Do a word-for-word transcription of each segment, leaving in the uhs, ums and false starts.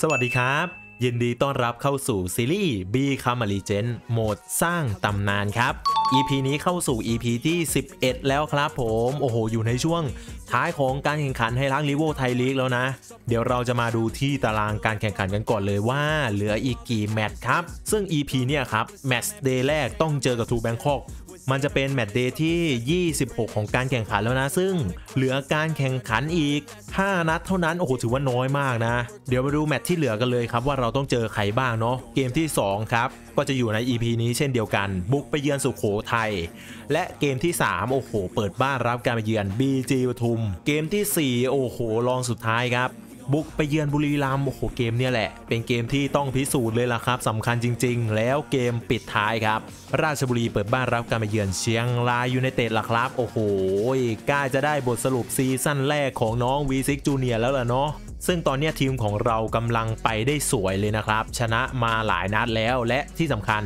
สวัสดีครับยินดีต้อนรับเข้าสู่ซีรีส์ Become a Legend โหมดสร้างตำนานครับ อี พี นี้เข้าสู่ อี พี ที่สิบเอ็ดแล้วครับผมโอ้โหอยู่ในช่วงท้ายของการแข่งขันให้ล้างลิเวอร์ไทยลีกแล้วนะเดี๋ยวเราจะมาดูที่ตารางการแข่งขันกันก่อนเลยว่าเหลืออีกกี่แมตช์ครับซึ่ง อี พี เนี่ยครับแมตช์เดย์แรกต้องเจอกับทูแบงคอกมันจะเป็นแมตช์เดย์ที่ยี่สิบหกของการแข่งขันแล้วนะซึ่งเหลือการแข่งขันอีกห้านัดเท่านั้นโอ้โหถือว่าน้อยมากนะเดี๋ยวมาดูแมตช์ที่เหลือกันเลยครับว่าเราต้องเจอใครบ้างเนาะเกมที่สองครับก็จะอยู่ใน อี พี นี้เช่นเดียวกันบุกไปเยือนสุโขทัยและเกมที่สามโอ้โหเปิดบ้านรับการไปเยือน บี จี ปทุมเกมที่สี่โอ้โหรองสุดท้ายครับบุกไปเยือนบุรีรัมย์โอ้โหเกมเนี่ยแหละเป็นเกมที่ต้องพิสูจน์เลยล่ะครับสำคัญจริงๆแล้วเกมปิดท้ายครับราชบุรีเปิดบ้านรับการไปเยือนเชียงรายยูไนเต็ดล่ะครับโอ้โหใกล้จะได้บทสรุปซีซั่นแรกของน้อง Wezix จูเนียร์ แล้วล่ะเนาะซึ่งตอนนี้ทีมของเรากำลังไปได้สวยเลยนะครับชนะมาหลายนัดแล้วและที่สำคัญ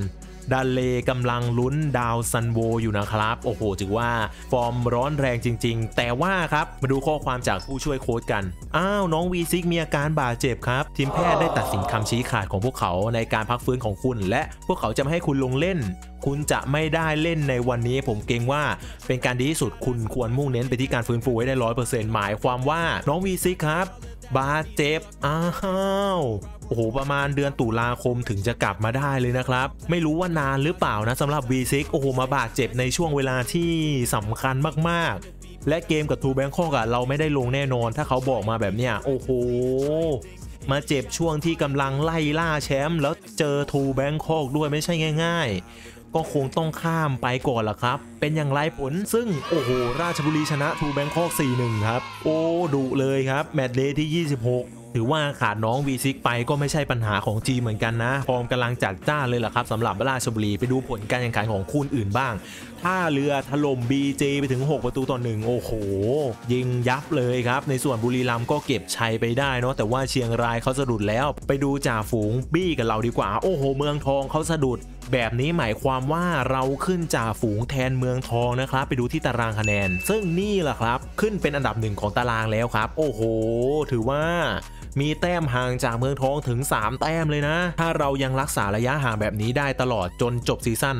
ดันเลกำลังลุ้นดาวซันโวอยู่นะครับโอ้โหถือว่าฟอร์มร้อนแรงจริงๆแต่ว่าครับมาดูข้อความจากผู้ช่วยโค้ชกันอ้าวน้อง Wezix มีอาการบาดเจ็บครับทีมแพทย์ได้ตัดสินคำชี้ขาดของพวกเขาในการพักฟื้นของคุณและพวกเขาจะไม่ให้คุณลงเล่นคุณจะไม่ได้เล่นในวันนี้ผมเกรงว่าเป็นการดีที่สุดคุณควรมุ่งเน้นไปที่การฟื้นฟูให้ได้ ร้อยเปอร์เซ็นต์ หมายความว่าน้อง Wezix ครับบาดเจ็บอ้าวโอ้โหประมาณเดือนตุลาคมถึงจะกลับมาได้เลยนะครับไม่รู้ว่านานหรือเปล่านะสำหรับ Wezix โอ้โหมาบาดเจ็บในช่วงเวลาที่สำคัญมากๆและเกมกับทูแบงคอกอะเราไม่ได้ลงแน่นอนถ้าเขาบอกมาแบบเนี้ยโอ้โหมาเจ็บช่วงที่กำลังไล่ล่าแชมป์แล้วเจอทูแบงคอกด้วยไม่ใช่ง่ายๆก็คงต้องข้ามไปก่อนล่ะครับเป็นอย่างไรผลซึ่งโอ้โหราชบุรีชนะทูแบงคอก สี่หนึ่ง ครับโอ้ดุเลยครับแมตช์เดย์ที่ยี่สิบหกถือว่าขาดน้อง Wezix ไปก็ไม่ใช่ปัญหาของจีเหมือนกันนะฟอร์มกำลังจัดจ้าเลยล่ะครับสำหรับราชบุรีไปดูผลการแข่งขันของคู่อื่นบ้างท่าเรือถล่ม บี เจ ไปถึงหกประตูต่อหนึ่งโอ้โหยิงยับเลยครับในส่วนบุรีรัมย์ก็เก็บชัยไปได้เนาะแต่ว่าเชียงรายเขาสะดุดแล้วไปดูจ่าฝูงบี้กับเราดีกว่าโอ้โหเมืองทองเขาสะดุดแบบนี้หมายความว่าเราขึ้นจ่าฝูงแทนเมืองทองนะครับไปดูที่ตารางคะแนนซึ่งนี่แหละครับขึ้นเป็นอันดับหนึ่งของตารางแล้วครับโอ้โหถือว่ามีแต้มห่างจากเมืองทองถึงสามแต้มเลยนะถ้าเรายังรักษาระยะห่างแบบนี้ได้ตลอดจนจบซีซั่น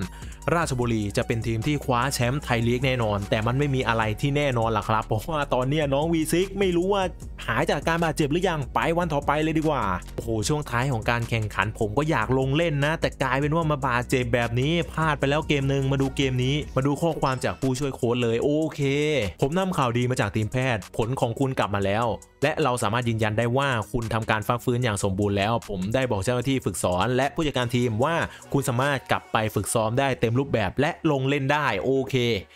ราชบุรีจะเป็นทีมที่คว้าแชมป์ไทยลีกแน่นอนแต่มันไม่มีอะไรที่แน่นอนล่ะครับเพราะว่าตอนนี้น้อง Wezix ไม่รู้ว่าหายจากการบาดเจ็บหรือยังไปวันต่อไปเลยดีกว่าโอ้โหช่วงท้ายของการแข่งขันผมก็อยากลงเล่นนะแต่กลายเป็นว่ามาบาดเจ็บแบบนี้พลาดไปแล้วเกมหนึ่งมาดูเกมนี้มาดูข้อความจากผู้ช่วยโค้ชเลยโอเคผมนำข่าวดีมาจากทีมแพทย์ผลของคุณกลับมาแล้วและเราสามารถยืนยันได้ว่าคุณทำการฟักฟื้นอย่างสมบูรณ์แล้วผมได้บอกเจ้าหน้าที่ฝึกสอนและผู้จัดการทีมว่าคุณสามารถกลับไปฝึกซ้อมได้เต็มรูปแบบและลงเล่นได้โอเค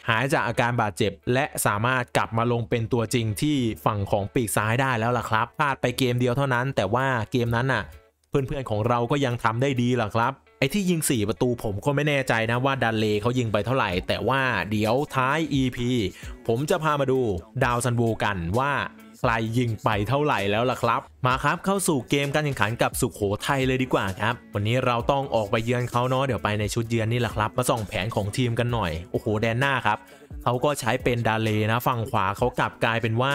หายจากอาการบาดเจ็บและสามารถกลับมาลงเป็นตัวจริงที่ฝั่งของปีกซ้ายได้แล้วล่ะครับพลาดไปเกมเดียวเท่านั้นแต่ว่าเกมนั้นน่ะเพื่อนๆของเราก็ยังทำได้ดีล่ะครับไอ้ที่ยิงสี่ประตูผมก็ไม่แน่ใจนะว่าดันเลเขายิงไปเท่าไหร่แต่ว่าเดี๋ยวท้าย อี พี ผมจะพามาดูดาวซันโวกันว่าใครยิงไปเท่าไหร่แล้วล่ะครับมาครับเข้าสู่เกมการแข่งขันกับสุโขทัยเลยดีกว่าครับวันนี้เราต้องออกไปเยือนเขาเนาะเดี๋ยวไปในชุดเยือนนี่แหละครับมาส่องแผนของทีมกันหน่อยโอ้โหแดนหน้าครับเขาก็ใช้เป็นดาเลนะฝั่งขวาเขากลับกลายเป็นว่า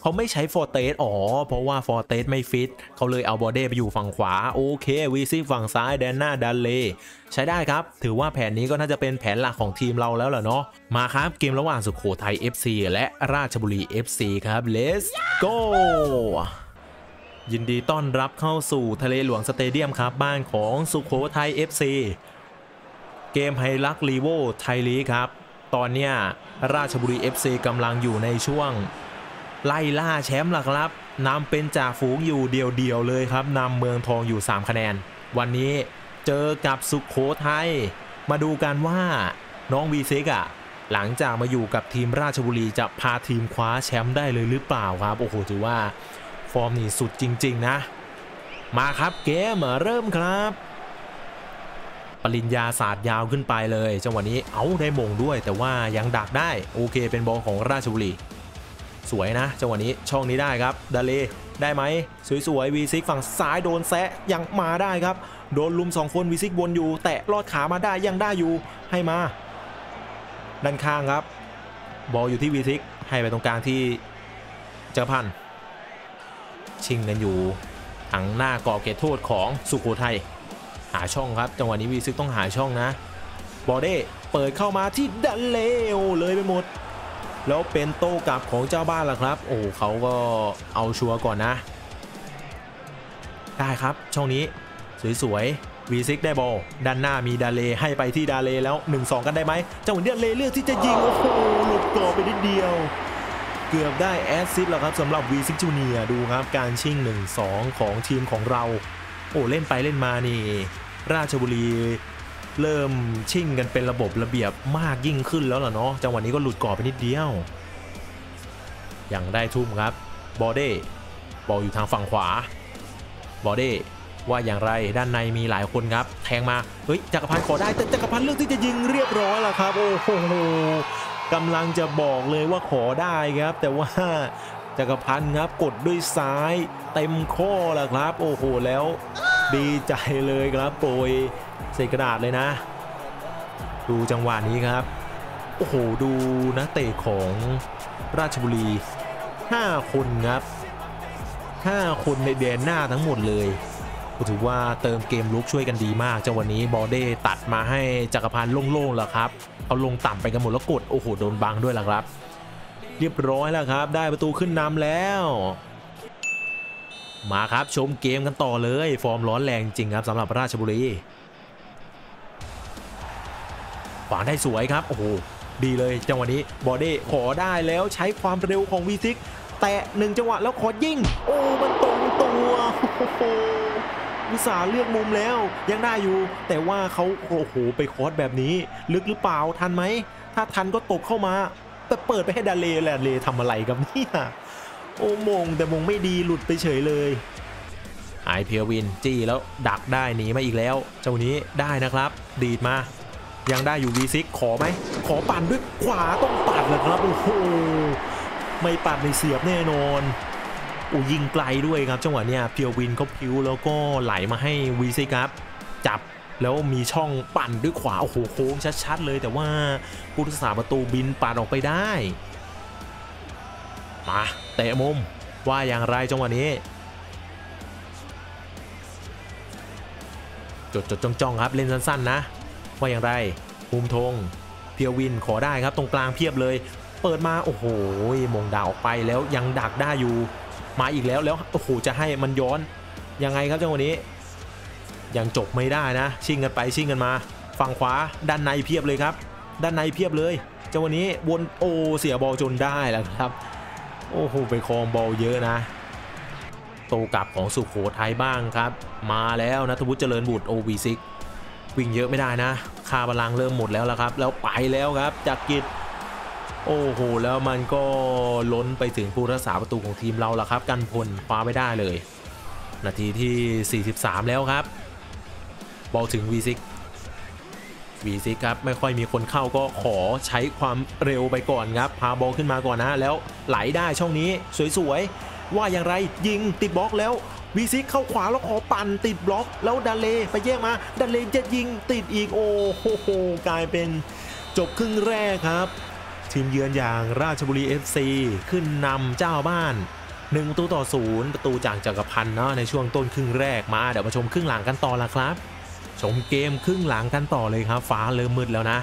เขาไม่ใช้ฟอร์เตสอ๋อเพราะว่าฟอร์เตสไม่ฟิตเขาเลยเอาบอเด้ไปอยู่ฝั่งขวาโอเคWezixฝั่งซ้ายแดนหน้าดาเลใช้ได้ครับถือว่าแผนนี้ก็น่าจะเป็นแผนหลักของทีมเราแล้วเหรอเนาะมาครับเกมระหว่างสุโขทัย เอฟ ซี และราชบุรี เอฟ ซี ครับ Let's goยินดีต้อนรับเข้าสู่ทะเลหลวงสเตเดียมครับบ้านของสุโขทัย เอฟ ซี เกมไฮลักลีโวไทยลีกครับตอนเนี้ยราชบุรี เอฟ ซี กำลังอยู่ในช่วงไล่ล่าแชมป์ล่ะครับนำเป็นจ่าฝูงอยู่เดียวๆเลยครับนำเมืองทองอยู่สามคะแนนวันนี้เจอกับสุโขทัยมาดูกันว่าน้อง Wezix อ่ะหลังจากมาอยู่กับทีมราชบุรีจะพาทีมคว้าแชมป์ได้เลยหรือเปล่าครับโอ้โหถือว่าฟอร์มนี่สุดจริงๆนะมาครับเกมเริ่มครับปริญญาศาสตร์ยาวขึ้นไปเลยจังหวะนี้เอาได้มงด้วยแต่ว่ายังดักได้โอเคเป็นบอลของราชบุรีสวยนะจังหวะนี้ช่องนี้ได้ครับดาเลได้ไหมสวยๆ Wezix ฝั่งซ้ายโดนแซะยังมาได้ครับโดนลุมสองคน Wezix วนอยู่แต่ลอดขามาได้ยังได้อยู่ให้มาด้านข้างครับบอลอยู่ที่ Wezix ให้ไปตรงกลางที่เจอพันชิงกันอยู่ หังหน้าก่อเกตโทษของสุโขทัยหาช่องครับจังหวะนี้วีซึกต้องหาช่องนะบอเด้เปิดเข้ามาที่ดันเลวเลยไปหมดแล้วเป็นโต้กลับของเจ้าบ้านล่ะครับโอ้เขาก็เอาชัวร์ก่อนนะได้ครับช่องนี้สวยๆวีซิกได้บอลด้านหน้ามีดาเลให้ไปที่ดาเลแล้ว หนึ่งสอง กันได้ไหมเจ้าหนุ่มดาเลเลือกที่จะยิงโอ้โหหลุดกรอบไปนิดเดียวเกือบได้แอสซิสต์แล้วครับสำหรับ Wezix จูเนียร์ ดูครับการชิ่ง หนึ่งสอง ของทีมของเราโอ้เล่นไปเล่นมานี่ราชบุรีเริ่มชิ่งกันเป็นระบบระเบียบมากยิ่งขึ้นแล้วล่ะเนาะจังหวะนี้ก็หลุดกรอบไปนิดเดียวยังได้ทุ่มครับบอเด้บอลอยู่ทางฝั่งขวาบอเด้ว่าอย่างไรด้านในมีหลายคนครับแทงมาเฮ้ยจักรพันธ์ขอได้แต่จักรพันธ์เลือกที่จะยิงเรียบร้อยแล้วครับโอ้โหกำลังจะบอกเลยว่าขอได้ครับแต่ว่าจักรพันธ์ครับกดด้วยซ้ายเต็มข้อแล้วครับโอ้โหแล้วดีใจเลยครับโปรยใส่กระดาษเลยนะดูจังหวะนี้ครับโอ้โหดูนักเตะของราชบุรีห้าคนครับห้าคนในแดนหน้าทั้งหมดเลยถือว่าเติมเกมลุกช่วยกันดีมากจังหวะนี้บอลเดย์ตัดมาให้จักรพันธ์โล่งๆแล้วครับเอาลงต่ำไปกันหมดแล้วกดโอ้โหโดนบังด้วยล่ะครับเรียบร้อยแล้วครับได้ประตูขึ้นนำแล้วมาครับชมเกมกันต่อเลยฟอร์มร้อนแรงจริงครับสำหรับราชบุรีขวางได้สวยครับโอ้โหดีเลยจังหวะนี้บอลเดย์ขอได้แล้วใช้ความเร็วของวีซิกแตะหนึ่งจังหวะแล้วขอยิงโอ้มันตรงตัวอุตส่าห์เลือกมุมแล้วยังได้อยู่แต่ว่าเขาโอ้โหไปคอร์สแบบนี้ลึกหรือเปล่าทันไหมถ้าทันก็ตกเข้ามาแต่เปิดไปให้ดาเลแหละเลทำอะไรกับเนี่ยโอ้มงแต่มงไม่ดีหลุดไปเฉยเลยหายเพียวินจี้แล้วดักได้หนีมาอีกแล้วเจ้านี้ได้นะครับดีดมายังได้อยู่วีซิกขอไหมขอปั่นด้วยขวาต้องปัดเลยครับโอ้โหไม่ปัดในเสียบแน่นอนอูยิงไกลด้วยครับจังหวะเนี้ยเพียววินเขาพิ้วแล้วก็ไหลมาให้วีซิกครับจับแล้วมีช่องปั่นด้วยขวาโอ้โหโค้งชัดๆเลยแต่ว่าผู้รักษาประตูบินปั่นออกไปได้มาเตะมุมว่าอย่างไรจังหวะนี้จดๆจ้องๆครับเล่นสั้นๆนะว่าอย่างไรมุมธงเพียววินขอได้ครับตรงกลางเพียบเลยเปิดมาโอ้โหมงดาวออกไปแล้วยังดักได้อยู่มาอีกแล้วแล้วโอ้โหจะให้มันย้อนยังไงครับจังหวะนี้ยังจบไม่ได้นะชิ่งกันไปชิ่งกันมาฝั่งขวาด้านในเพียบเลยครับด้านในเพียบเลยจังหวะนี้วนโอเสียบอลจนได้แล้วครับโอ้โหไปครองบอลเยอะนะโตกลับของสุโขทัยบ้างครับมาแล้วณัฐวุฒิเจริญบุตรโอวีซิกวิ่งเยอะไม่ได้นะคาบาลังเริ่มหมดแล้วละครับแล้วไปแล้วครับจากกิจโอ้โหแล้วมันก็ล้นไปถึงผู้รักษาประตูของทีมเราล่ะครับกันพลคว้าไม่ได้เลยนาทีที่สี่สิบสามแล้วครับบอลถึงวีซิกวีซิกครับไม่ค่อยมีคนเข้าก็ขอใช้ความเร็วไปก่อนครับพาบอลขึ้นมาก่อนนะแล้วไหลได้ช่องนี้สวยๆว่าอย่างไรยิงติดบล็อกแล้ววีซิกเข้าขวาแล้วขอปั่นติดบล็อกแล้วดันเลไปแย่งมาดันเลจะยิงติดอีกโอ้โหกลายเป็นจบครึ่งแรกครับทีมเยือนอย่างราชบุรี เอฟ ซี ขึ้นนำเจ้าบ้านหนึ่งประตูต่อศูนย์ประตูจากจักรพันธ์เนาะในช่วงต้นครึ่งแรกมาเดี๋ยวมาชมครึ่งหลังกันต่อละครับชมเกมครึ่งหลังกันต่อเลยครับฟ้าเริ่มมืดแล้วนะ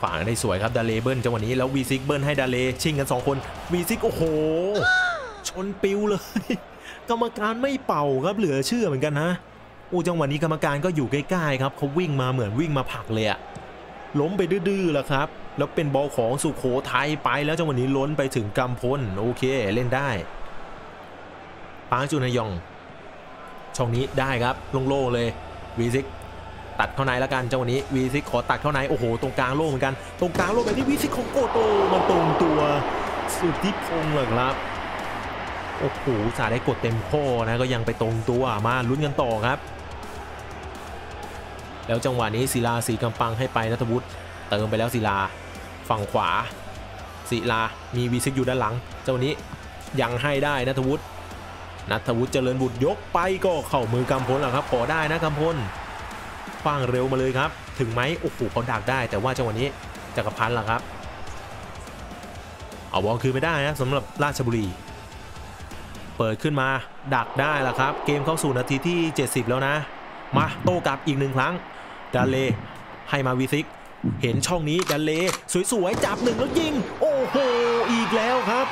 ขวางได้สวยครับดาเลเบิ้ลจังหวะนี้แล้ววีซิกเบิ้ลให้ดาเลชิงกันสองคนวีซิกโอ้โหชนปิวเลยกรรมการไม่เป่าครับเหลือเชื่อเหมือนกันนะโอ้จังหวะนี้กรรมการก็อยู่ใกล้ๆครับเขาวิ่งมาเหมือนวิ่งมาผลักเลยอะล้มไปดื้อๆแล้วครับแล้วเป็นบอลของสุโขทัยไปแล้วจังหวะนี้ล้นไปถึงกำพลโอเคเล่นได้ปางจุนยองช่องนี้ได้ครับโล่งๆเลยวีซิกตัดเข้าในแล้วกันจังหวะนี้วีซิกขอตัดเข้าในโอ้โหตรงกลางโล่งเหมือนกันตรงกลางโล่งไปที่วีซิกของโกโตมันตรงตัวสุดที่พงเลยครับโอ้โหสาได้กดเต็มข้อนะก็ยังไปตรงตัวมาลุ้นกันต่อครับแล้วจังหวะนี้ศิลาสีกำปังให้ไปณัฐวุฒิเติมไปแล้วศิลาฝั่งขวาศิลามีวีซิกอยู่ด้านหลังเจ้านี้ยังให้ได้ณัฐวุฒิณัฐวุฒิเจริญบุตรยกไปก็เข้ามือกำพลแล้วครับขอได้นะกำพลฟาดเร็วมาเลยครับถึงไหมโอ้โหเขาดักได้แต่ว่าจังหวะนี้จักรพันธ์ล่ะครับเอาบอลคืนไม่ได้นะสำหรับราชบุรี เปิดขึ้นมาดักได้ละครับเกมเข้าสู่นาทีที่เจ็ดสิบแล้วนะมาโต้กลับอีกหนึ่งครั้งดันเลให้มาWezixเห็นช่องนี้ดันเลสวยๆจับหนึ่งแล้วยิงโอ้โหอีกแล้วครับ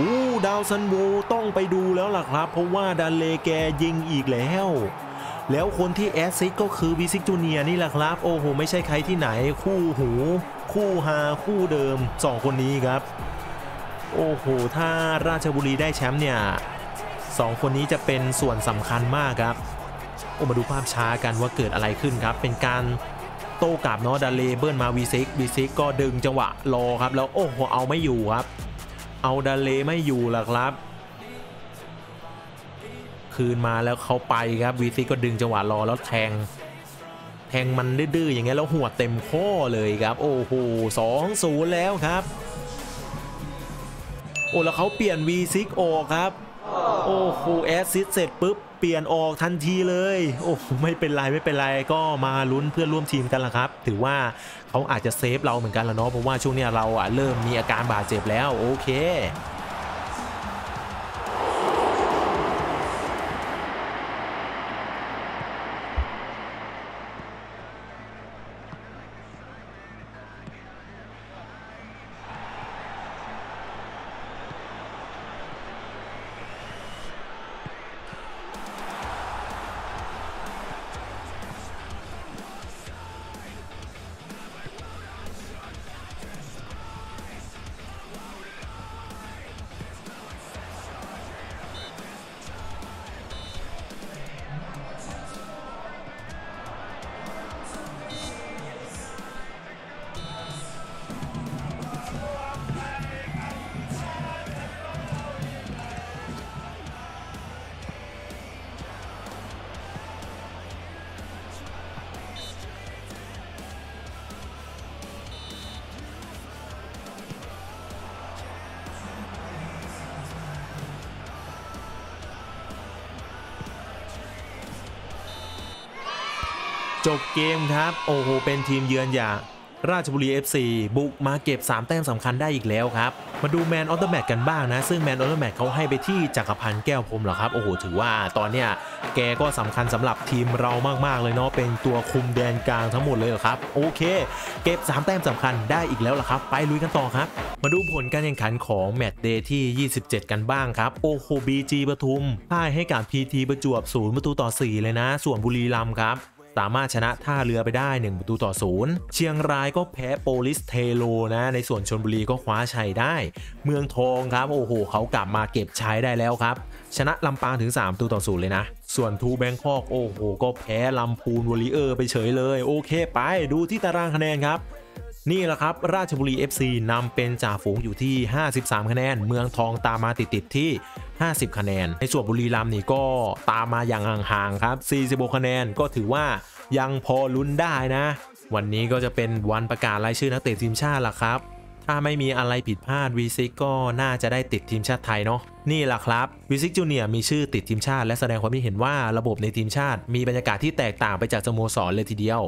อู้ดาวซันโวต้องไปดูแล้วล่ะครับเพราะว่าดันเลแกยิงอีกแล้วแล้วคนที่แอสซิสต์ก็คือWezix Juniorนี่แหละครับโอ้โหไม่ใช่ใครที่ไหนคู่หูคู่ฮาคู่เดิมสองคนนี้ครับโอ้โหถ้าราชบุรีได้แชมป์เนี่ยสองคนนี้จะเป็นส่วนสำคัญมากครับโอ้มาดูภาพช้ากันว่าเกิดอะไรขึ้นครับเป็นการโต้กลับเนาะดันเลเบิร์นมาWezix Wezixก็ดึงจังหวะรอครับแล้วโอ้โหเอาไม่อยู่ครับเอาดันเลไม่อยู่ล่ะครับคืนมาแล้วเขาไปครับWezixก็ดึงจังหวะรอแล้วแทงแทงมันดื้อๆอย่างเงี้ยแล้วหัวเต็มข้อเลยครับโอ้โหสองศูนย์แล้วครับโอ้แล้วเขาเปลี่ยนWezixออกครับโอ้โหแอสซิสเสร็จปุ๊บเปลี่ยนออกทันทีเลยโอ้โหไม่เป็นไรไม่เป็นไรก็มาลุ้นเพื่อนร่วมทีมกันละครับถือว่าเขาอาจจะเซฟเราเหมือนกันแล้วเนาะเพราะว่าช่วงนี้เราอ่ะเริ่มมีอาการบาดเจ็บแล้วโอเคจบเกมครับโอ้โหเป็นทีมเยือนอย่างราชบุรี เอฟ ซี บุกมาเก็บสามแต้มสำคัญได้อีกแล้วครับมาดูแมนออฟเดอะแมตช์กันบ้างนะซึ่งแมนออฟเดอะแมตช์เขาให้ไปที่จักรพันธ์แก้วพรหมเหรอครับโอ้โหถือว่าตอนเนี้ยแกก็สำคัญสำหรับทีมเรามากๆเลยเนาะเป็นตัวคุมแดนกลางทั้งหมดเลยเหรอครับโอเคเก็บสามแต้มสำคัญได้อีกแล้วล่ะครับไปลุยกันต่อครับมาดูผลการแข่งขันของแมตช์เดย์ที่ยี่สิบเจ็ดกันบ้างครับโอ้โหบีจีปทุมพ่ายให้กับพีทีประจวบศูนย์ประตูต่อสี่เลยนะส่วนบุรีรัมย์ครับสามารถชนะท่าเรือไปได้หนึ่งประตูต่อศูนย์เชียงรายก็แพ้โปลิสเทโลนะในส่วนชลบุรีก็คว้าชัยได้เมืองทองครับโอ้โหเขากลับมาเก็บชัยได้แล้วครับชนะลำปางถึงสามประตูต่อศูนย์เลยนะส่วนทูแบงคอกโอ้โหก็แพ้ลำพูนวอริเออร์ไปเฉยเลยโอเคไปดูที่ตารางคะแนนครับนี่แหละครับราชบุรี เอฟ ซี นำเป็นจ่าฝูงอยู่ที่ห้าสิบสามคะแนนเมืองทองตามมาติดๆที่ห้าสิบคะแนนในส่วนบุรีรัมย์นี่ก็ตามมาอย่างห่างๆครับสี่สิบหกคะแนนก็ถือว่ายังพอลุ้นได้นะวันนี้ก็จะเป็นวันประกาศรายชื่อนักเตะทีมชาติละครับถ้าไม่มีอะไรผิดพลาดWezixก็น่าจะได้ติดทีมชาติไทยเนาะนี่แหละครับWezix Juniorมีชื่อติดทีมชาติและแสดงความคิดเห็นว่าระบบในทีมชาติมีบรรยากาศที่แตกต่างไปจากสโมสรเลยทีเดียว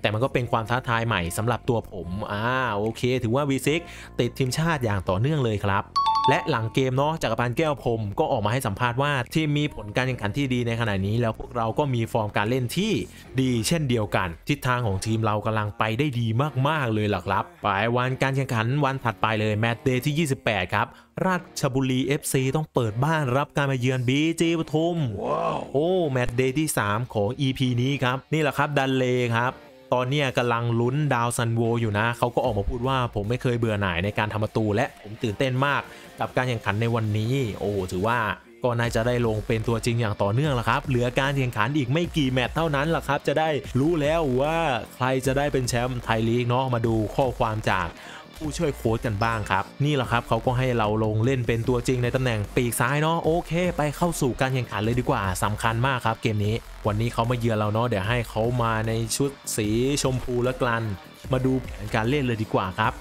แต่มันก็เป็นความท้าทายใหม่สำหรับตัวผมอ่าโอเคถือว่าWezixติดทีมชาติอย่างต่อเนื่องเลยครับและหลังเกมเนาะจักรพันธ์แก้วพรหมก็ออกมาให้สัมภาษณ์ว่าทีมมีผลการแข่งขันที่ดีในขณะนี้แล้วพวกเราก็มีฟอร์มการเล่นที่ดีเช่นเดียวกันทิศทางของทีมเรากำลังไปได้ดีมากๆเลยล่ะครับไปวันการแข่งขันวันถัดไปเลยแมตช์เดย์ที่ยี่สิบแปดครับราชบุรี เอฟ ซี ต้องเปิดบ้านรับการมาเยือน บี จี ปทุม wow. โอ้แมตช์เดย์ที่สามของ อี พี นี้ครับนี่แหละครับดันเลครับตอนนี้กำลังลุ้นดาวซันโวอยู่นะเขาก็ออกมาพูดว่าผมไม่เคยเบื่อหน่ายในการทำประตูและผมตื่นเต้นมากกับการแข่งขันในวันนี้โอ้ถือว่าก็น่าจะได้ลงเป็นตัวจริงอย่างต่อเนื่องแล้วครับเหลือการแข่งขันอีกไม่กี่แมตช์เท่านั้นล่ะครับจะได้รู้แล้วว่าใครจะได้เป็นแชมป์ไทยลีกเนาะมาดูข้อความจากผู้ช่วยโค้ชกันบ้างครับนี่แหละครับเขาก็ให้เราลงเล่นเป็นตัวจริงในตำแหน่งปีกซ้ายเนาะโอเคไปเข้าสู่การแข่งขันเลยดีกว่าสำคัญมากครับเกมนี้วันนี้เขามาเยือนเราเนาะเดี๋ยวให้เขามาในชุดสีชมพูและกลันมาดูแผนการเล่นเลยดีกว่าครับ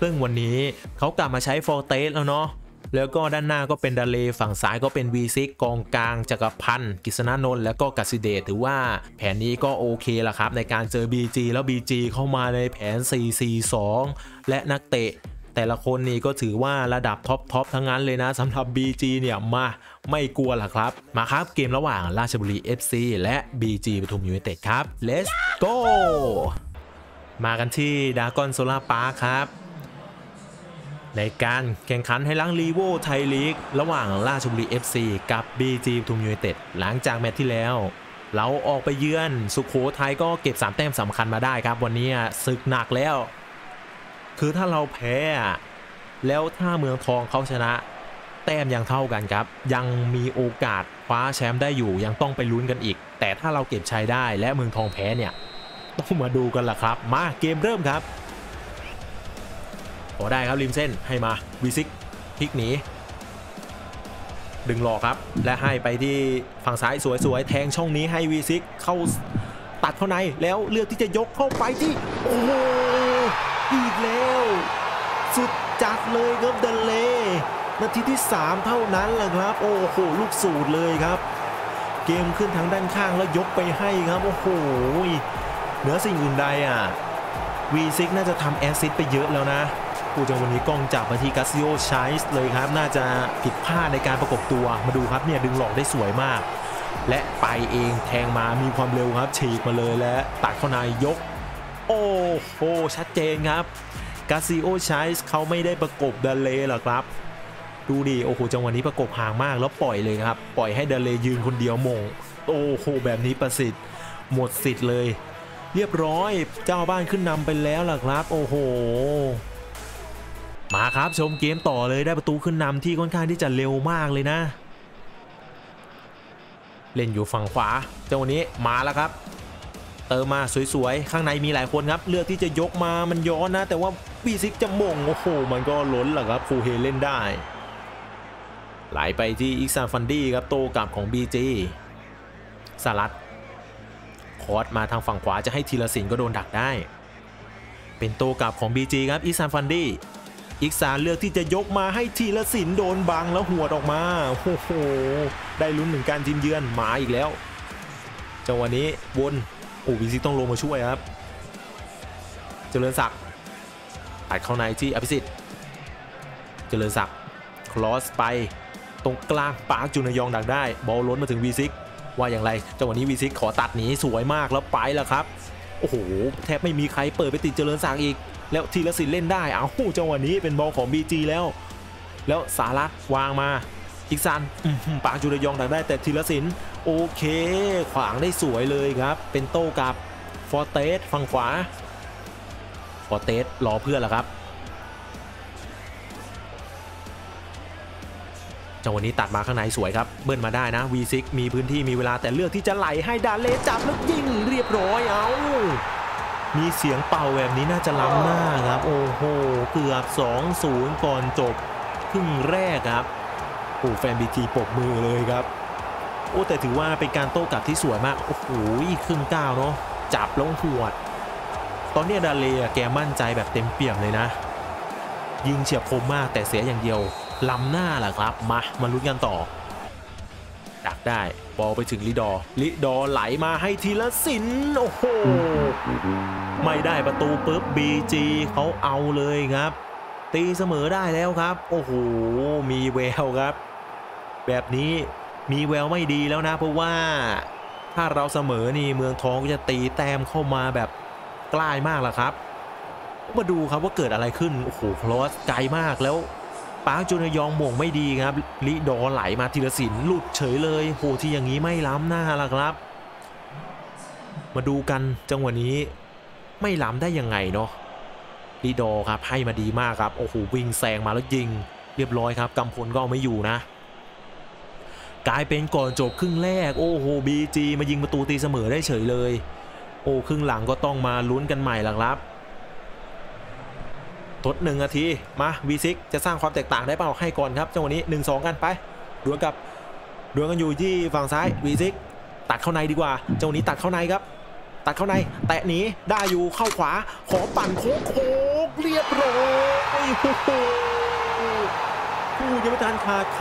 ซึ่งวันนี้เขากลับมาใช้ฟอร์เตสแล้วเนาะแล้วก็ด้านหน้าก็เป็นดาเลฝั่งซ้ายก็เป็นWezixกองกลางจักรพันธ์กฤษณนนท์และก็กสิเดชถือว่าแผนนี้ก็โอเคละครับในการเจอ บี จี แล้ว บี จี เข้ามาในแผน สี่ สี่ สอง และนักเตะ แต่ละคนนี่ก็ถือว่าระดับท็อปๆทั้งนั้นเลยนะสำหรับ บี จี เนี่ยมาไม่กลัวหรอครับมาครับเกมระหว่างราชบุรี เอฟ ซี และ บี จี ปทุมยูไนเต็ดครับ Let's go มากันที่ดากอนโซล่าพาร์คครับในการแข่งขันให้ล้างลีโวไทยลีกระหว่างราชบุรี เอฟ ซี กับ บี จี ปทุมยูไนเต็ดหลังจากแมตช์ที่แล้วเราออกไปเยือนสุโขทัยก็เก็บสามแต้มสำคัญมาได้ครับวันนี้ศึกหนักแล้วคือถ้าเราแพ้แล้วถ้าเมืองทองเขาชนะแต้มยังเท่ากันครับยังมีโอกาสคว้าแชมป์ได้อยู่ยังต้องไปลุ้นกันอีกแต่ถ้าเราเก็บชัยได้และเมืองทองแพ้เนี่ยต้องมาดูกันล่ะครับมาเกมเริ่มครับพอได้ครับริมเส้นให้มาWezix พลิกหนีดึงหลอกครับและให้ไปที่ฝั่งซ้ายสวยๆแทงช่องนี้ให้Wezixเข้าตัดเข้าในแล้วเลือกที่จะยกเข้าไปที่โอ้โหอีกแล้วสุดจัดเลยครับเดเลย์นาทีที่สามเท่านั้นแหละครับโอ้โหลูกสูตรเลยครับเกมขึ้นทางด้านข้างแล้วยกไปให้ครับโอ้โหเหนือสิ่งอื่นใดอ่ะWezixน่าจะทำแอสซิสต์ไปเยอะแล้วนะผู้จังวันนี้กล้องจับมาที่กัสซิโอไชส์เลยครับน่าจะผิดพลาดในการประกบตัวมาดูครับเนี่ยดึงหลอกได้สวยมากและไปเองแทงมามีความเร็วครับฉีกมาเลยและตัดเข้าในยกโอ้โหชัดเจนครับกัสซิโอไชส์เขาไม่ได้ประกบเดเลย์หรอกครับดูดิโอ้โหจังวันนี้ประกบห่างมากแล้วปล่อยเลยครับปล่อยให้เดเลย์ยืนคนเดียวมงโอ้โหแบบนี้ประสิทธิ์หมดสิทธิ์เลยเรียบร้อยเจ้าบ้านขึ้นนำไปแล้วล่ะครับโอ้โหมาครับชมเกมต่อเลยได้ประตูขึ้นนำที่ค่อนข้างที่จะเร็วมากเลยนะเล่นอยู่ฝั่งขวาเจ้าวันนี้มาแล้วครับเติมมาสวยๆข้างในมีหลายคนครับเลือกที่จะยกมามันย้อนนะแต่ว่าWezixจะมงโอ้โหมันก็ล้นล่ะครับฟูเฮเล่นได้ไหลไปที่อิกซานฟันดี้ครับโตกลับของ บี จี สลัดคอร์สมาทางฝั่งขวาจะให้ธีรศิลป์ก็โดนดักได้เป็นโตกลับของ บี จี ครับอิกซานฟันดี้อีกสารเลือกที่จะยกมาให้ธีรศิลป์โดนบังแล้วหัวออกมาโอ้โหได้ลุ้นถึงการทีมเยือนมาอีกแล้วจังหวะนี้วนโอ้Wezixต้องลงมาช่วยครับเจริญศักดิ์ตัดเข้าในที่อภิสิทธิ์เจริญศักดิ์คลอสไปตรงกลางปาร์คจุนยองดักได้บอลล้นมาถึงWezixว่าอย่างไรจังหวะนี้Wezixขอตัดหนีสวยมากแล้วไปแล้วครับโอ้โหแทบไม่มีใครเปิดไปติดเจริญศักดิ์อีกแล้วธีรศิลป์เล่นได้เอาจังหวะนี้เป็นบอลของ บี จี แล้วแล้วสารัตวางมาอีกซันปากจุรยองดักได้แต่ธีรศิลป์โอเคขวางได้สวยเลยครับเป็นโต้กับฟอร์เตสฝั่งขวาฟอร์เตสรอเพื่อนล่ะครับจังหวะนี้ตัดมาข้างในสวยครับเบิ้ลมาได้นะWezixมีพื้นที่มีเวลาแต่เลือกที่จะไหลให้ดาเลจับแล้วยิงเรียบร้อยเอามีเสียงเป่าแบบนี้น่าจะล้ำหน้าครับโอ้โหเกือบ สองศูนย์ ก่อนจบครึ่งแรกครับโอ้แฟน บี จี ปรบมือเลยครับโอ้แต่ถือว่าเป็นการโต้กลับที่สวยมากโอ้โหครึ่งก้าวเนาะจับลงหวดตอนนี้ดาเลแกมั่นใจแบบเต็มเปี่ยมเลยนะยิงเฉียบคมมากแต่เสียอย่างเดียวล้ำหน้าแหละครับมามาลุ้นกันต่อดักได้บอลไปถึงลิดอลิดอไหลมาให้ธีรศิลป์โอ้โหไม่ได้ประตูปุ๊บ บี จี เขาเอาเลยครับตีเสมอได้แล้วครับโอ้โหมีแววครับแบบนี้มีแววไม่ดีแล้วนะเพราะว่าถ้าเราเสมอนี่เมืองทองก็จะตีแต้มเข้ามาแบบใกล้มากแล้วครับมาดูครับว่าเกิดอะไรขึ้นโอ้โหคลอสไกลมากแล้วปาร์คจุนยองหม่งไม่ดีครับลิดอไหลมาธีรศิลป์หลุดเฉยเลยโหที่อย่างนี้ไม่ล้ำหน้าล่ะครับมาดูกันจังหวะนี้ไม่ล้ำได้ยังไงเนาะลิดอครับให้มาดีมากครับโอ้โหวิ่งแซงมาแล้วยิงเรียบร้อยครับกำพลก็เอาไม่อยู่นะกลายเป็นก่อนจบครึ่งแรกโอ้โห บี จี มายิงประตูตีเสมอได้เฉยเลยโอ้ครึ่งหลังก็ต้องมาลุ้นกันใหม่ล่ะครับทดหนึ่งนาทีมาWezixจะสร้างความแตกต่างได้เปล่าให้ก่อนครับจังหวะนี้หนึ่งสองกันไปดวลกับดวลกันอยู่ที่ฝั่งซ้ายWezixตัดเข้าในดีกว่าจังหวะนี้ตัดเข้าในครับตัดเข้าในแตะหนีได้อยู่เข้าขวาขอปั่นโค้งเรียบร้อยผู้ยังไม่ทันขาดค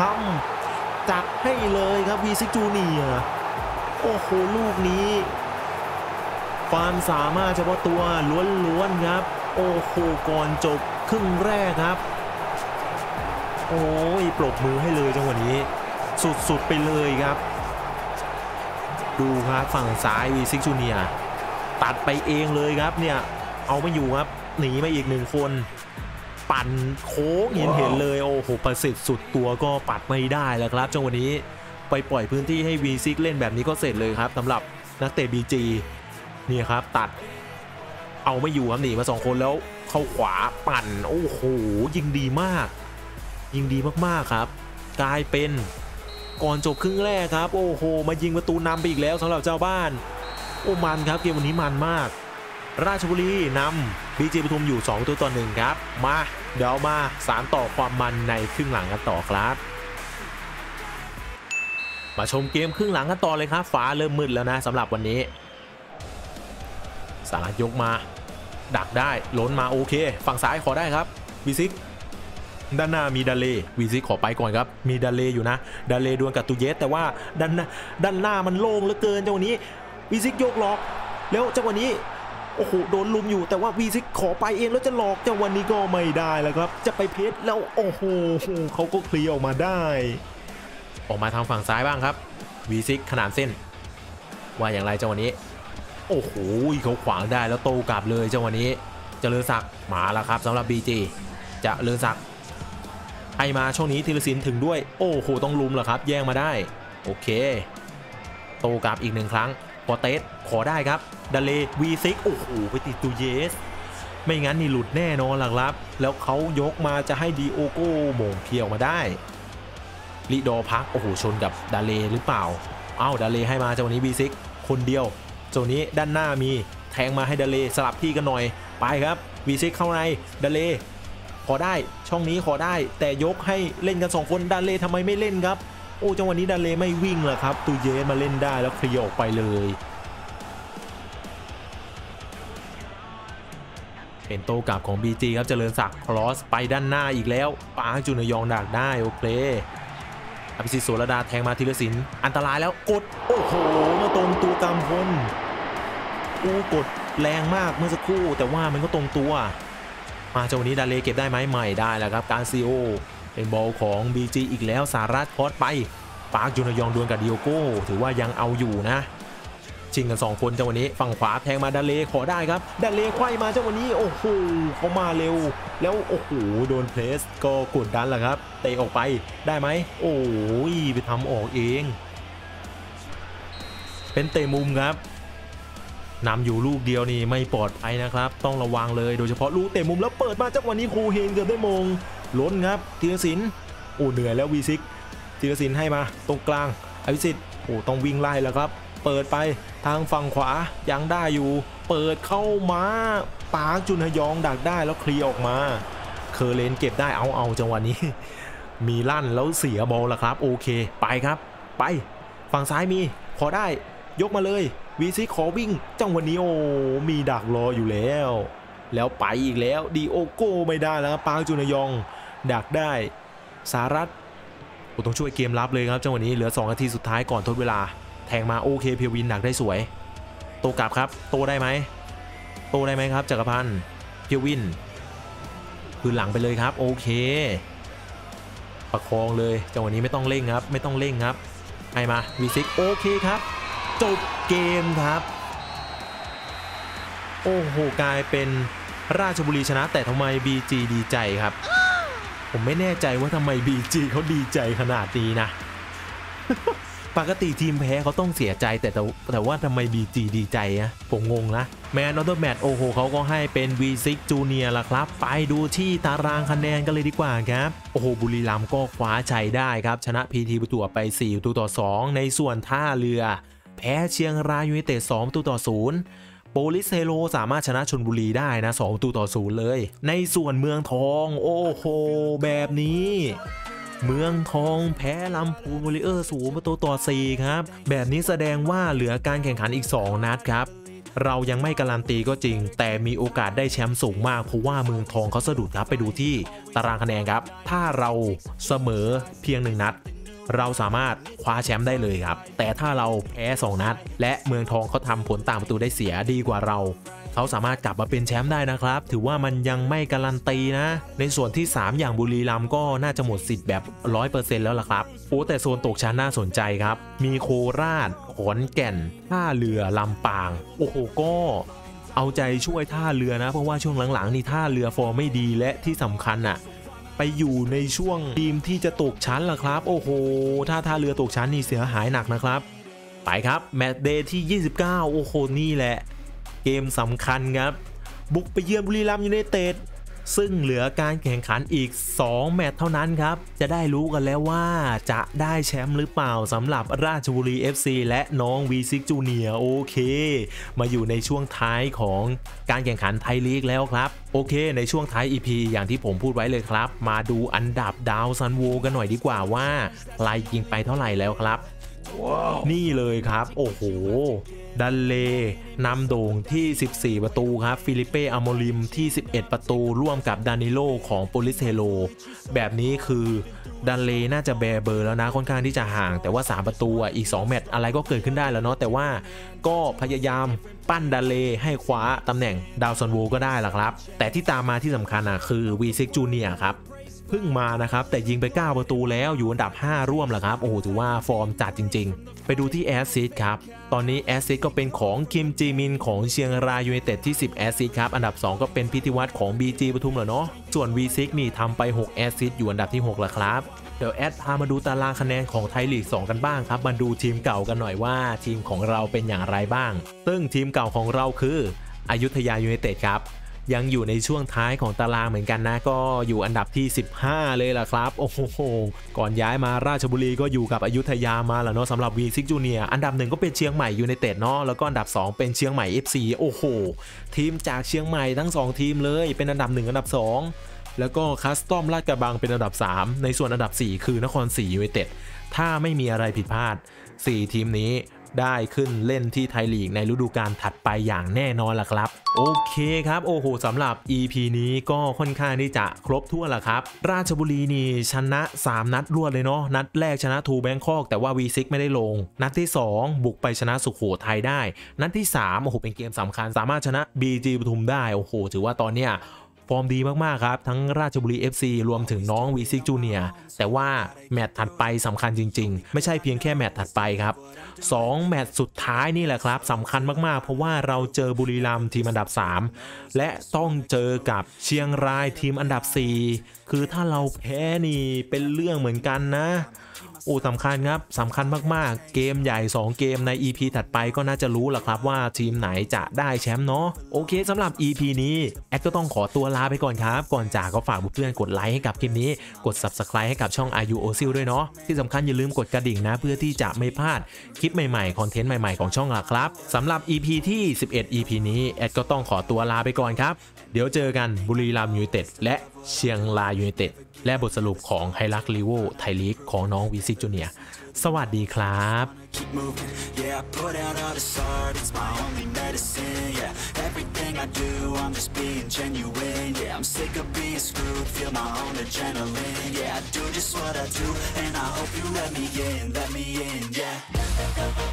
ำจับให้เลยครับWezix จูเนียร์ โอ้โหลูกนี้ความสามารถเฉพาะตัวล้วนๆครับโอ้โหก่อนจบค รึ่งแรกครับโอ้ยปรบมือให้เลยจังหวะนี้สุดๆไปเลยครับดูครับฝั่งซ้าย Wezix Junior ตัดไปเองเลยครับเนี่ยเอาไม่อยู่ครับหนีมาอีกหนึ่งคนปั่นโค้งเห็นเห็นเลยโอ้โหประสิทธิ์สุดตัวก็ปัดไม่ได้แล้วครับจังหวะนี้ไปปล่อยพื้นที่ให้ Wezix เล่นแบบนี้ก็เสร็จเลยครับสำหรับนักเตะ บี จี นี่ครับตัดเอาไม่อยู่ครับหนีมาสองคนแล้วเข้าขวาปั่นโอ้โหยิงดีมากยิงดีมากๆครับกลายเป็นก่อนจบครึ่งแรกครับโอ้โหมายิงประตูนำไปอีกแล้วสำหรับเจ้าบ้านโอ้มันครับเกมวันนี้มันมากราชบุรีนำบี จีปทุมอยู่สองต่อหนึ่งครับมาเดี๋ยวมาสารต่อความมันในครึ่งหลังกันต่อครับมาชมเกมครึ่งหลังกันต่อเลยครับฟ้าเริ่มมืดแล้วนะสำหรับวันนี้สารัตยกมาดักได้ล้นมาโอเคฝั่งซ้ายขอได้ครับ Wezixด้านหน้ามีดาเล Wezixขอไปก่อนครับมีดาเลอยู่นะดาเลดวลกับตูเยสแต่ว่าด้านหน้าด้านหน้ามันโล่งเหลือเกินจังหวะนี้ Wezixยกหลอกแล้วจังหวะนี้โอ้โหโดนลุมอยู่แต่ว่า Wezixขอไปเองแล้วจะหลอกจังหวะนี้ก็ไม่ได้แล้วครับจะไปเพชรแล้วโอ้โหเขาก็เคลียร์ออกมาได้ออกมาทางฝั่งซ้ายบ้างครับ Wezixขนานเส้นว่าอย่างไรจังหวะนี้โอ้โหเขาขวางได้แล้วโตกลับเลยจังหวะนี้เจริญศักดิ์มาแล้วครับสำหรับ บี จี เจริญศักดิ์ให้มาช่วงนี้ธีรศิลป์ถึงด้วยโอ้โหต้องลุมเหรอครับแย่งมาได้โอเคโตกลับอีกหนึ่งครั้งพอเตสขอได้ครับดาเล Wezixโอ้โหไปติดตูเยสไม่งั้นนี่หลุดแน่นอนหลักลับแล้วเขายกมาจะให้ดีโอโก้โมงเพียวมาได้ลิดอพักโอ้โหชนกับดาเลหรือเปล่าเอ้าดาเลให้มาจังหวะนี้ Wezixคนเดียวโซนนี้ด้านหน้ามีแทงมาให้ดาเลสลับที่กันหน่อยไปครับ Wezixเข้าในดาเลขอได้ช่องนี้ขอได้แต่ยกให้เล่นกันสองคนดาเลทำไมไม่เล่นครับโอ้จังหวะนี้ดาเลไม่วิ่งล่ะครับตูเยสมาเล่นได้แล้วเคลียร์ออกไปเลยเป็นโต้กลับของ บี จี ครับเจริญศักดิ์ครอสไปด้านหน้าอีกแล้วปาจุนยองดักได้โอเคอภิสิทธิ์ โสระดาแทงมาธีรศิลป์อันตรายแล้วกดโอ้โหมาตรงตัวกำพลอู้กดแรงมากเมื่อสักครู่แต่ว่ามันก็ตรงตัวมาจังหวะนี้ดาเลเก็บได้ไหมใหม่ได้แล้วครับการซีโอเป็นบอลของ บี จี อีกแล้วสารัตพอดไปปาร์คจุนยองดวลกับดิโอโก้ถือว่ายังเอาอยู่นะชิงกันสองคนจังหวะนี้ฝั่งขวาแทงมาดาเลขอได้ครับดาเลไขว้มาจังหวะนี้โอ้โหเขามาเร็วแล้วโอ้โหโดนเพรสก็กดดันแหละครับเตะออกไปได้ไหมโอ้ยไปทำออกเองเป็นเตะมุมครับนำอยู่ลูกเดียวนี่ไม่ปลอดภัยนะครับต้องระวังเลยโดยเฉพาะลูกเตะมุมแล้วเปิดมาจังหวะนี้ครูเฮนเกือบได้มงล้นครับธีรศิลป์โอ้เหนื่อยแล้ว Wezixธีรศิลป์ให้มาตรงกลางอภิสิทธิ์โอ้ต้องวิ่งไล่แล้วครับเปิดไปทางฝั่งขวายังได้อยู่เปิดเข้ามาปาร์คจุนฮยองดักได้แล้วเคลียร์ออกมาเคอร์เลนเก็บได้เอาเอาจังหวะนี้มีลั่นแล้วเสียบอลละครับโอเคไปครับไปฝั่งซ้ายมีขอได้ยกมาเลยWezixขอวิ่งจังหวะนี้โอ้มีดักรออยู่แล้วแล้วไปอีกแล้วดีโอโก้ไม่ได้แล้วปาร์คจุนยองดักได้สารัตต้องช่วยเกมรับเลยครับจังหวะนี้เหลือสองนาทีสุดท้ายก่อนทดเวลาแทงมาโอเคเพียววินดักได้สวยโตกลับครับโตได้ไหมโตได้ไหมครับจักรพันธ์เพียววินคืนหลังไปเลยครับโอเคประคองเลยจังหวะนี้ไม่ต้องเร่งครับไม่ต้องเร่งครับให้มาWezixโอเคครับจบเกมครับโอ้โหกลายเป็นราชบุรีชนะแต่ทำไม บี จี ดีใจครับผมไม่แน่ใจว่าทำไม บี จี เขาดีใจขนาดนี้นะ ปกติทีมแพ้เขาต้องเสียใจแต่แต่ว่าทำไม บี จี ดีใจอะผมงงนะแมนอตเตอร์แมตช์โอ้โหเขาก็ให้เป็น Wezix Junior ล่ะครับไปดูที่ตารางคะแนนกันเลยดีกว่าครับโอ้โหบุรีรัมย์ก็คว้าชัยได้ครับชนะ พี ที ประตูไปสี่ประตูต่อสองในส่วนท่าเรือแพ้เชียงรายยูไนเต็ดสองประตูต่อศูนย์โปลิสเทโรสามารถชนะชลบุรีได้นะสองประตูต่อศูนย์เลยในส่วนเมืองทองโอ้โหแบบนี้เมืองทองแพ้ลำพูนวอริเออร์ศูนย์ประตูต่อสี่ครับแบบนี้แสดงว่าเหลือการแข่งขันอีกสองนัดครับเรายังไม่การันตีก็จริงแต่มีโอกาสได้แชมป์สูงมากเพราะว่าเมืองทองเขาสะดุดครับไปดูที่ตารางคะแนนครับถ้าเราเสมอเพียงหนึ่งนัดเราสามารถคว้าแชมป์ได้เลยครับแต่ถ้าเราแพ้สองนัดและเมืองทองเขาทำผลต่างประตูได้เสียดีกว่าเรา เขาสามารถกลับมาเป็นแชมป์ได้นะครับถือว่ามันยังไม่การันตีนะในส่วนที่สามอย่างบุรีรัมย์ก็น่าจะหมดสิทธิ์แบบ ร้อยเปอร์เซ็นต์ แล้วล่ะครับโอ้แต่โซนตกชั้นน่าสนใจครับมีโคราชขอนแก่นท่าเรือลำปางโอ้โหก็เอาใจช่วยท่าเรือนะเพราะว่าช่วงหลังๆนี่ท่าเรือฟอร์มไม่ดีและที่สำคัญอ่ะไปอยู่ในช่วงทีมที่จะตกชั้นล่ะครับโอ้โหถ้าท่าเรือตกชั้นนี่เสียหายหนักนะครับไปครับแมตช์เดย์ที่ยี่สิบเก้าโอ้โหนี่แหละเกมสำคัญครับบุกไปเยือนบุรีรัมย์ยูไนเต็ดซึ่งเหลือการแข่งขันอีกสองแมตช์เท่านั้นครับจะได้รู้กันแล้วว่าจะได้แชมป์หรือเปล่าสำหรับราชบุรี เอฟ ซี และน้อง Wezix จูเนียร์ โอเคมาอยู่ในช่วงท้ายของการแข่งขันไทยลีกแล้วครับโอเคในช่วงท้าย อี พี อย่างที่ผมพูดไว้เลยครับมาดูอันดับดาวซันโวกันหน่อยดีกว่าว่าใครยิงไปเท่าไหร่แล้วครับWow. นี่เลยครับโอ้โหดันเลนำโด่งที่สิบสี่ประตูครับฟิลิเป้อโมริมที่สิบเอ็ดประตูร่วมกับดานิโลของโปลิเซโลแบบนี้คือดันเลน่าจะแบเบอร์แล้วนะค่อนข้างที่จะห่างแต่ว่าสามประตูอีกสองแมตช์อะไรก็เกิดขึ้นได้แล้วเนาะแต่ว่าก็พยายามปั้นดันเลให้คว้าตำแหน่งดาวซันโวก็ได้ล่ะครับแต่ที่ตามมาที่สำคัญอ่ะคือ Wezix จูเนียร์ ครับเพิ่งมานะครับแต่ยิงไปเก้าประตูแล้วอยู่อันดับห้าร่วมแหละครับโอ้โหถือว่าฟอร์มจัดจริงๆไปดูที่แอสซิสต์ครับตอนนี้แอสซิสต์ก็เป็นของคิมจีมินของเชียงรายยูไนเต็ดที่สิบแอสซิสต์ครับอันดับสองก็เป็นพิธีวัฒน์ของ บี จี ปทุมแล้วเนาะส่วน Wezix นี่ทำไปหกแอสซิสต์อยู่อันดับที่หกแหละครับเดี๋ยวแอดพามาดูตารางคะแนนของไทยลีกสองกันบ้างครับมาดูทีมเก่ากันหน่อยว่าทีมของเราเป็นอย่างไรบ้างซึ่งทีมเก่าของเราคืออยุธยายูไนเต็ดครับยังอยู่ในช่วงท้ายของตารางเหมือนกันนะก็อยู่อันดับที่สิบห้าเลยล่ะครับโอ้โหก่อนย้ายมาราชบุรีก็อยู่กับอยุธยามาแล้วเนาะสำหรับ Wezix จูเนียร์ อันดับหนึ่งก็เป็นเชียงใหม่ยูไนเต็ดเนาะแล้วก็อันดับสองเป็นเชียงใหม่ เอฟ ซี โอ้โหทีมจากเชียงใหม่ทั้งสองทีมเลยเป็นอันดับหนึ่งอันดับสองแล้วก็คัสตอมลาดกระบังเป็นอันดับสามในส่วนอันดับสี่คือนครศรียูไนเต็ดถ้าไม่มีอะไรผิดพลาดสี่ทีมนี้ได้ขึ้นเล่นที่ไทยลีกในฤดูกาลถัดไปอย่างแน่นอนล่ะครับโอเคครับโอ้โหสำหรับ อี พี นี้ก็ค่อนข้างที่จะครบทั่วล่ะครับราชบุรีนี่ชนะสามนัดรวดเลยเนาะนัดแรกชนะทูแบงคอกแต่ว่า Wezix ไม่ได้ลงนัดที่สองบุกไปชนะสุโขทัยได้นัดที่สามโอ้โหเป็นเกมสำคัญสามารถชนะ บี จี ปทุมได้โอ้โหถือว่าตอนเนี้ยฟอร์มดีมากๆครับทั้งราชบุรี เอฟ ซี รวมถึงน้อง Wezix จูเนียร์ แต่ว่าแมตช์ถัดไปสำคัญจริงๆไม่ใช่เพียงแค่แมตช์ถัดไปครับสองแมตช์สุดท้ายนี่แหละครับสำคัญมากๆเพราะว่าเราเจอบุรีรัมย์ทีมอันดับสามและต้องเจอกับเชียงรายทีมอันดับสี่คือถ้าเราแพ้นี่เป็นเรื่องเหมือนกันนะโอ้สำคัญครับสำคัญมากๆเกมใหญ่สองเกมใน อี พี ถัดไปก็น่าจะรู้ล่ะครับว่าทีมไหนจะได้แชมป์เนาะโอเคสำหรับ อี พี นี้แอดก็ต้องขอตัวลาไปก่อนครับก่อนจากก็ฝากเพื่อนกดไลค์ให้กับคลิปนี้กด ซับสไครบ์ ให้กับช่อง อาร์ ยู โอ ซิล ด้วยเนาะที่สำคัญอย่าลืมกดกระดิ่งนะเพื่อที่จะไม่พลาดคลิปใหม่ๆคอนเทนต์ใหม่ๆของช่องล่ะครับสำหรับ อี พี ที่สิบเอ็ด อี พี นี้แอดก็ต้องขอตัวลาไปก่อนครับเดี๋ยวเจอกันบุรีรัมย์ยูไนเต็ดและเชียงรายยูไนเต็ดและบทสรุปของไฮรักลีโวไทยลีกของน้อง Wezix จูเนียร์ สวัสดีครับ